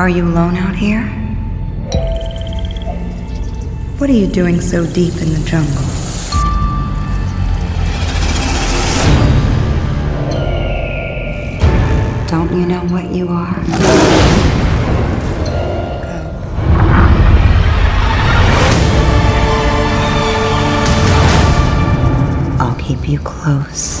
Are you alone out here? What are you doing so deep in the jungle? Don't you know what you are? Keep you close.